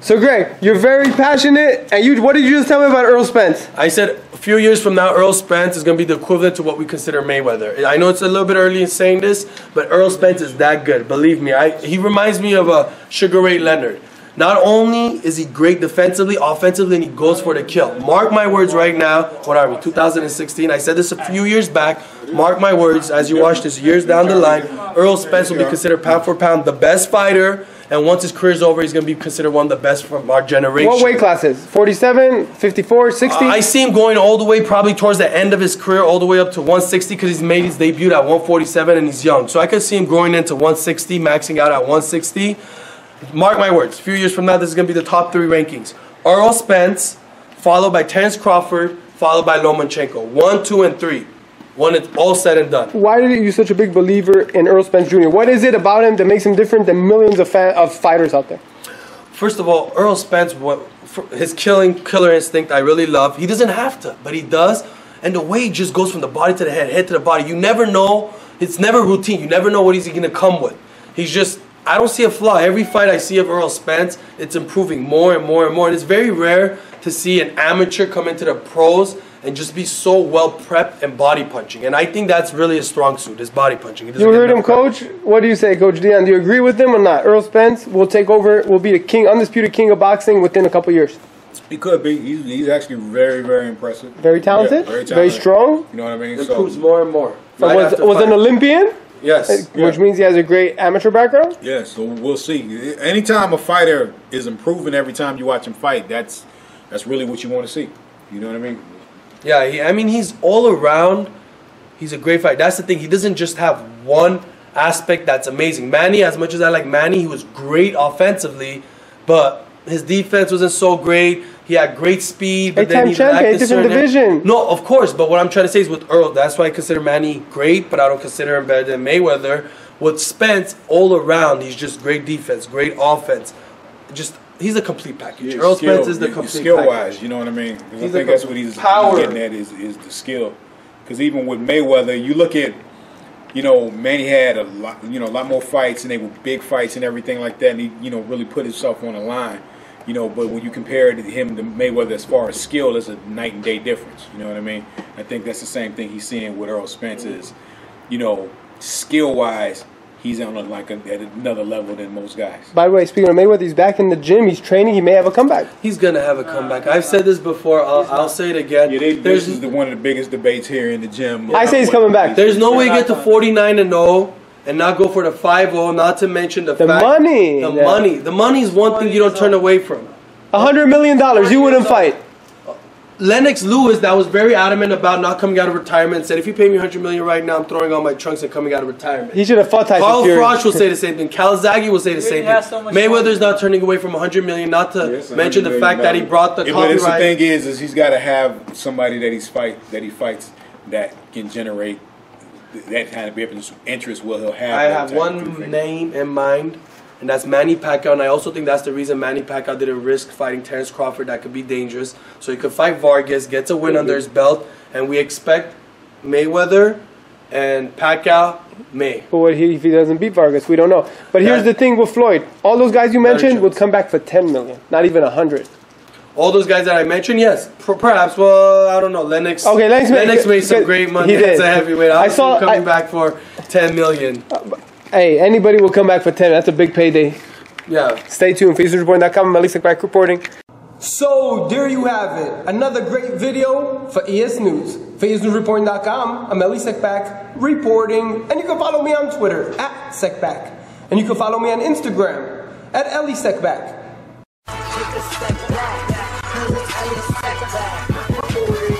So Greg, you're very passionate, and you, what did you just tell me about Errol Spence? I said a few years from now, Errol Spence is going to be the equivalent to what we consider Mayweather. I know it's a little bit early in saying this, but Errol Spence is that good. Believe me, he reminds me of Sugar Ray Leonard. Not only is he great defensively, offensively, and he goes for the kill. Mark my words right now, what are we, 2016, I said this a few years back, mark my words, as you watch this years down the line, Errol Spence will be considered pound for pound the best fighter, and once his career's over, he's going to be considered one of the best from our generation. What weight classes? 47, 54, 60? I see him going all the way probably towards the end of his career, all the way up to 160, because he's made his debut at 147 and he's young. So I could see him growing into 160, maxing out at 160. Mark my words, a few years from now, this is going to be the top three rankings. Errol Spence, followed by Terrence Crawford, followed by Lomachenko. 1, 2, and 3. When it's all said and done. Why are you such a big believer in Errol Spence Jr.? What is it about him that makes him different than millions of fighters out there? First of all, Errol Spence, his killer instinct I really love. He doesn't have to, but he does. And the way he just goes from the body to the head, head to the body, you never know. It's never routine. You never know what he's going to come with. He's just... I don't see a flaw. Every fight I see of Errol Spence, it's improving more and more and more. And it's very rare to see an amateur come into the pros and just be so well prepped and body punching. And I think that's really his strong suit, his body punching. You heard him, Coach? What do you say, Coach Dion? Do you agree with him or not? Errol Spence will take over, will be the king, undisputed king of boxing within a couple years. He could be. He's actually very, very impressive. Very talented, yeah, very talented, very strong. You know what I mean? Improves more and more. Was an Olympian? Yes. Which means he has a great amateur background? Yes, so we'll see. Anytime a fighter is improving every time you watch him fight, that's really what you want to see. You know what I mean? Yeah, I mean, he's all around. He's a great fighter. That's the thing. He doesn't just have one aspect that's amazing. Manny, as much as I like Manny, he was great offensively, but his defense wasn't so great. He had great speed, but then he lacked a certain division. No, of course, but what I'm trying to say is with Errol, that's why I consider Manny great, but I don't consider him better than Mayweather. With Spence, all around, he's just great defense, great offense. Just he's a complete package. Yeah, Errol Spence is the complete package. Skill-wise, you know what I mean? I think that's what he's getting at is the skill. Because even with Mayweather, you look at, you know, Manny had a lot more fights, and they were big fights and everything like that, and he, you know, really put himself on the line. You know, but when you compare him to Mayweather as far as skill, it's a night and day difference. You know what I mean? I think that's the same thing he's seeing with Errol Spence is, you know, skill-wise, he's on like at another level than most guys. By the way, speaking of Mayweather, he's back in the gym. He's training. He may have a comeback. He's going to have a comeback. I've said this before. I'll say it again. Yeah, this is one of the biggest debates here in the gym. Yeah, I say he's coming back. There's no way you get to 49-0. And not go for the 5-0, not to mention the fact... money. The money. The money is one thing you don't turn away from. $100 million, you wouldn't fight. Lennox Lewis, that was very adamant about not coming out of retirement, said, if you pay me $100 million right now, I'm throwing all my trunks and coming out of retirement. He should have fought Tyson Fury. Carl Frosch will say the same thing. Calzaghe will say the same thing. So Mayweather's not turning away from $100 million, not to mention the fact that he brought the copyright. But the thing is he's got to have somebody that he fights that can generate that kind of interest. Will he'll have? I have one name in mind, and that's Manny Pacquiao, and I also think that's the reason Manny Pacquiao didn't risk fighting Terrence Crawford. That could be dangerous. So he could fight Vargas, gets a win under his belt, and we expect Mayweather and Pacquiao may. But what if he doesn't beat Vargas? We don't know. But here's the thing with Floyd. All those guys you mentioned would come back for $10 million, not even $100 million. All those guys that I mentioned, yes, perhaps. Well, I don't know. Lennox. Okay, Lennox made some great money. He did. It's a heavyweight. I saw him coming back for $10 million. Hey, anybody will come back for 10. That's a big payday. Yeah. Stay tuned for ESNewsReporting.com. I'm Elie Seckbach reporting. So there you have it. Another great video for ES News. For ESNewsReporting.com, I'm Elie Seckbach reporting, and you can follow me on Twitter @Seckbach, and you can follow me on Instagram @Elie Seckbach. Elie Seckbach.